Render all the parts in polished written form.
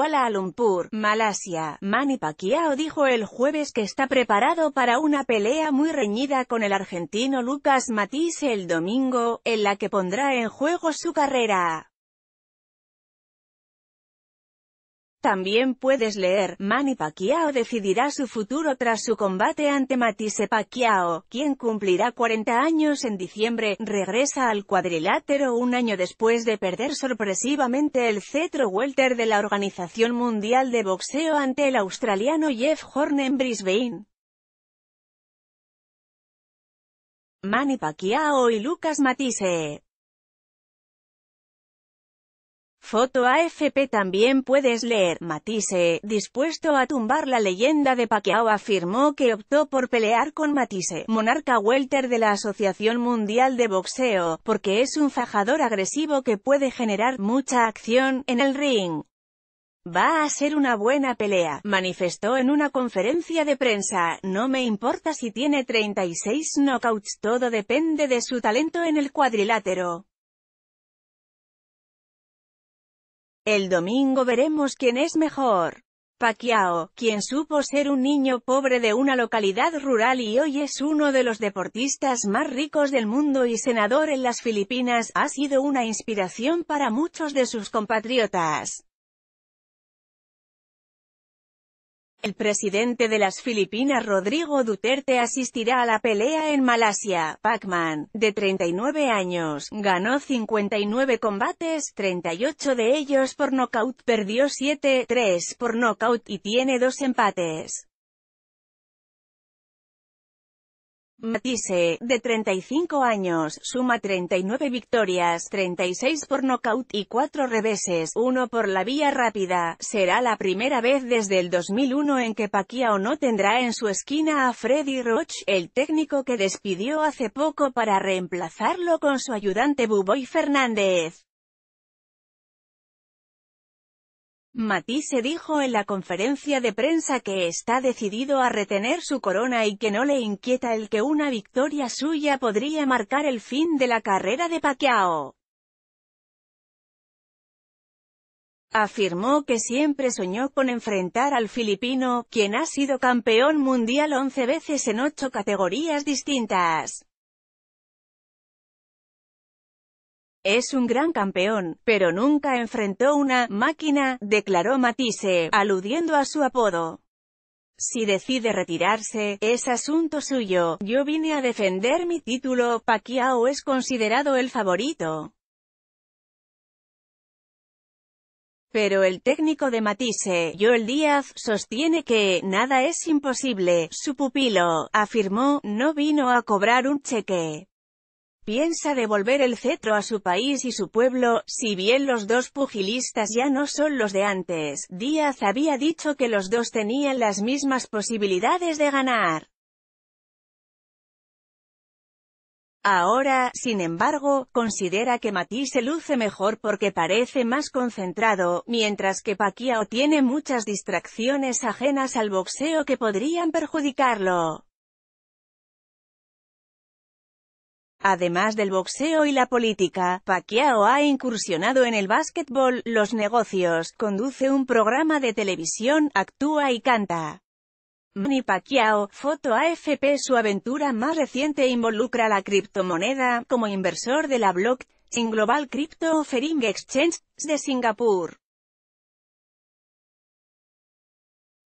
Kuala Lumpur, Malasia, Manny Pacquiao dijo el jueves que está preparado para una pelea muy reñida con el argentino Lucas Matthysse el domingo, en la que pondrá en juego su carrera. También puedes leer, Manny Pacquiao decidirá su futuro tras su combate ante Matthysse. Pacquiao, quien cumplirá 40 años en diciembre, regresa al cuadrilátero un año después de perder sorpresivamente el cetro welter de la Organización Mundial de Boxeo ante el australiano Jeff Horn en Brisbane. Manny Pacquiao y Lucas Matthysse. Foto AFP. También puedes leer, Matthysse, dispuesto a tumbar la leyenda de Pacquiao, afirmó que optó por pelear con Matthysse, monarca welter de la Asociación Mundial de Boxeo, porque es un fajador agresivo que puede generar mucha acción en el ring. Va a ser una buena pelea, manifestó en una conferencia de prensa. No me importa si tiene 36 knockouts, todo depende de su talento en el cuadrilátero. El domingo veremos quién es mejor. Pacquiao, quien supo ser un niño pobre de una localidad rural y hoy es uno de los deportistas más ricos del mundo y senador en las Filipinas, ha sido una inspiración para muchos de sus compatriotas. El presidente de las Filipinas Rodrigo Duterte asistirá a la pelea en Malasia. Pacman, de 39 años, ganó 59 combates, 38 de ellos por nocaut, perdió 7, 3 por nocaut y tiene 2 empates. Matthysse, de 35 años, suma 39 victorias, 36 por nocaut y 4 reveses, 1 por la vía rápida. Será la primera vez desde el 2001 en que Pacquiao no tendrá en su esquina a Freddie Roach, el técnico que despidió hace poco para reemplazarlo con su ayudante Buboy Fernández. Matthysse dijo en la conferencia de prensa que está decidido a retener su corona y que no le inquieta el que una victoria suya podría marcar el fin de la carrera de Pacquiao. Afirmó que siempre soñó con enfrentar al filipino, quien ha sido campeón mundial 11 veces en 8 categorías distintas. Es un gran campeón, pero nunca enfrentó una máquina, declaró Matthysse, aludiendo a su apodo. Si decide retirarse, es asunto suyo, yo vine a defender mi título. Pacquiao es considerado el favorito. Pero el técnico de Matthysse, Joel Díaz, sostiene que nada es imposible. Su pupilo, afirmó, no vino a cobrar un cheque. Piensa devolver el cetro a su país y su pueblo. Si bien los dos pugilistas ya no son los de antes, Díaz había dicho que los dos tenían las mismas posibilidades de ganar. Ahora, sin embargo, considera que Matthysse luce mejor porque parece más concentrado, mientras que Pacquiao tiene muchas distracciones ajenas al boxeo que podrían perjudicarlo. Además del boxeo y la política, Pacquiao ha incursionado en el básquetbol, los negocios, conduce un programa de televisión, actúa y canta. Manny Pacquiao, foto AFP. Su aventura más reciente involucra la criptomoneda, como inversor de la Block, en Global Crypto Offering Exchange, de Singapur.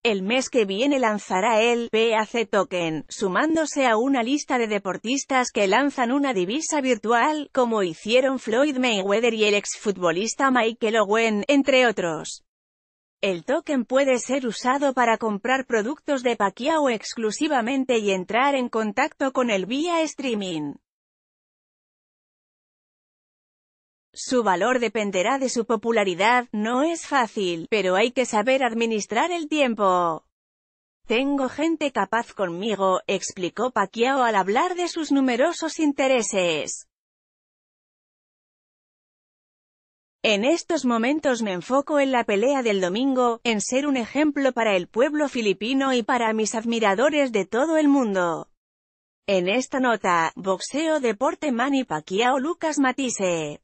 El mes que viene lanzará el PAC token, sumándose a una lista de deportistas que lanzan una divisa virtual, como hicieron Floyd Mayweather y el exfutbolista Michael Owen, entre otros. El token puede ser usado para comprar productos de Pacquiao exclusivamente y entrar en contacto con él vía streaming. Su valor dependerá de su popularidad. No es fácil, pero hay que saber administrar el tiempo. Tengo gente capaz conmigo, explicó Pacquiao al hablar de sus numerosos intereses. En estos momentos me enfoco en la pelea del domingo, en ser un ejemplo para el pueblo filipino y para mis admiradores de todo el mundo. En esta nota, boxeo, deporte, Manny Pacquiao, Lucas Matthysse.